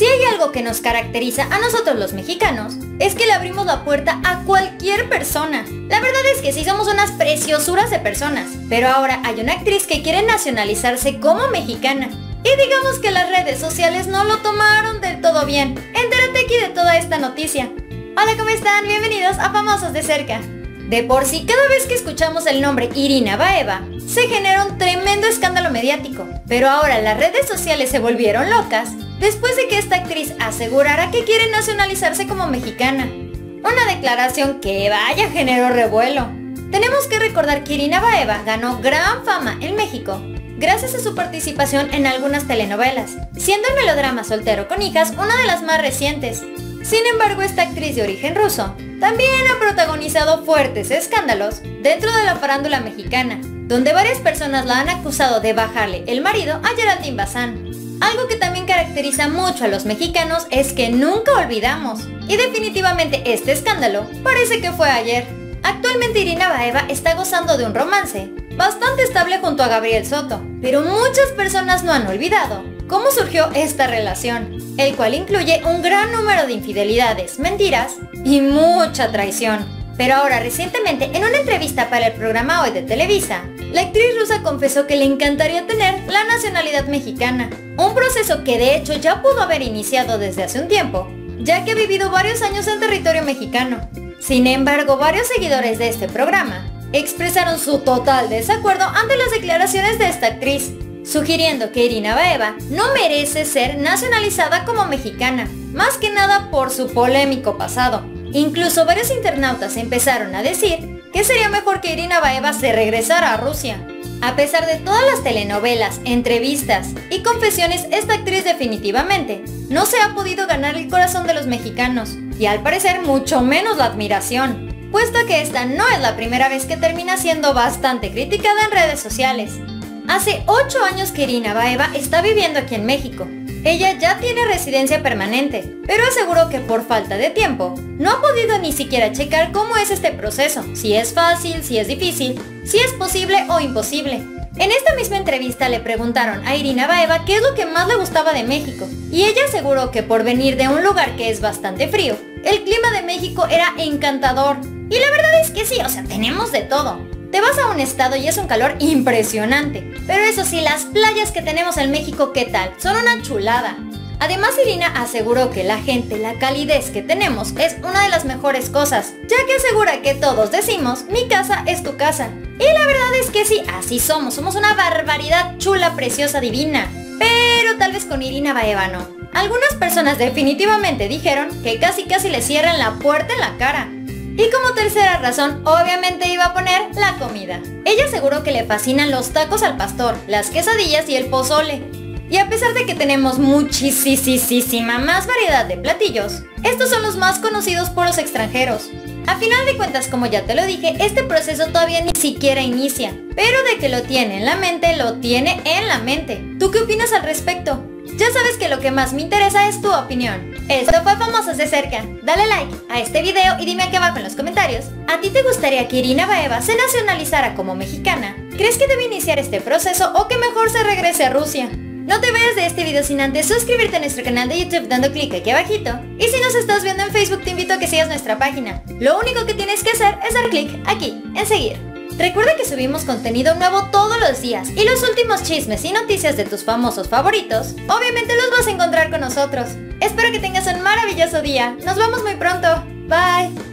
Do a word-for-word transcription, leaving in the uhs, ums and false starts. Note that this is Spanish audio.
Si hay algo que nos caracteriza a nosotros los mexicanos, es que le abrimos la puerta a cualquier persona. La verdad es que sí somos unas preciosuras de personas, pero ahora hay una actriz que quiere nacionalizarse como mexicana. Y digamos que las redes sociales no lo tomaron del todo bien. Entérate aquí de toda esta noticia. Hola, ¿cómo están? Bienvenidos a Famosos de Cerca. De por sí, cada vez que escuchamos el nombre Irina Baeva, se genera un tremendo escándalo mediático. Pero ahora las redes sociales se volvieron locas después de que esta actriz asegurara que quiere nacionalizarse como mexicana. Una declaración que vaya generó revuelo. Tenemos que recordar que Irina Baeva ganó gran fama en México gracias a su participación en algunas telenovelas, siendo el melodrama Soltero con Hijas una de las más recientes. Sin embargo, esta actriz de origen ruso también ha protagonizado fuertes escándalos dentro de la farándula mexicana, donde varias personas la han acusado de bajarle el marido a Geraldine Bazán. Algo que también caracteriza mucho a los mexicanos es que nunca olvidamos, y definitivamente este escándalo parece que fue ayer. Actualmente Irina Baeva está gozando de un romance bastante estable junto a Gabriel Soto, pero muchas personas no han olvidado cómo surgió esta relación, el cual incluye un gran número de infidelidades, mentiras y mucha traición. Pero ahora recientemente, en una entrevista para el programa Hoy de Televisa, la actriz rusa confesó que le encantaría tener la nacionalidad mexicana, un proceso que de hecho ya pudo haber iniciado desde hace un tiempo, ya que ha vivido varios años en territorio mexicano. Sin embargo, varios seguidores de este programa expresaron su total desacuerdo ante las declaraciones de esta actriz, sugiriendo que Irina Baeva no merece ser nacionalizada como mexicana, más que nada por su polémico pasado. Incluso varios internautas empezaron a decir que sería mejor que Irina Baeva se regresara a Rusia. A pesar de todas las telenovelas, entrevistas y confesiones, esta actriz definitivamente no se ha podido ganar el corazón de los mexicanos, y al parecer mucho menos la admiración, puesto que esta no es la primera vez que termina siendo bastante criticada en redes sociales. Hace ocho años que Irina Baeva está viviendo aquí en México. Ella ya tiene residencia permanente, pero aseguró que por falta de tiempo no ha podido ni siquiera checar cómo es este proceso, si es fácil, si es difícil, si es posible o imposible. En esta misma entrevista le preguntaron a Irina Baeva qué es lo que más le gustaba de México, y ella aseguró que por venir de un lugar que es bastante frío, el clima de México era encantador. Y la verdad es que sí, o sea, tenemos de todo. Te vas a un estado y es un calor impresionante, pero eso sí, las playas que tenemos en México, ¿qué tal? Son una chulada. Además, Irina aseguró que la gente, la calidez que tenemos es una de las mejores cosas, ya que asegura que todos decimos, mi casa es tu casa. Y la verdad es que sí, así somos, somos una barbaridad chula, preciosa, divina. Pero tal vez con Irina Baeva no. Algunas personas definitivamente dijeron que casi casi le cierran la puerta en la cara. Y como tercera razón, obviamente iba a poner la comida. Ella aseguró que le fascinan los tacos al pastor, las quesadillas y el pozole. Y a pesar de que tenemos muchísima más variedad de platillos, estos son los más conocidos por los extranjeros. A final de cuentas, como ya te lo dije, este proceso todavía ni siquiera inicia, pero de que lo tiene en la mente, lo tiene en la mente. ¿Tú qué opinas al respecto? Ya sabes que lo que más me interesa es tu opinión. Esto fue Famosos de Cerca. Dale like a este video y dime aquí abajo en los comentarios, ¿a ti te gustaría que Irina Baeva se nacionalizara como mexicana? ¿Crees que debe iniciar este proceso o que mejor se regrese a Rusia? No te vayas de este video sin antes suscribirte a nuestro canal de YouTube dando clic aquí abajito. Y si nos estás viendo en Facebook, te invito a que sigas nuestra página. Lo único que tienes que hacer es dar clic aquí, en seguir. Recuerda que subimos contenido nuevo todos los días, y los últimos chismes y noticias de tus famosos favoritos, obviamente los vas a encontrar con nosotros. Espero que tengas un maravilloso día. Nos vemos muy pronto. Bye.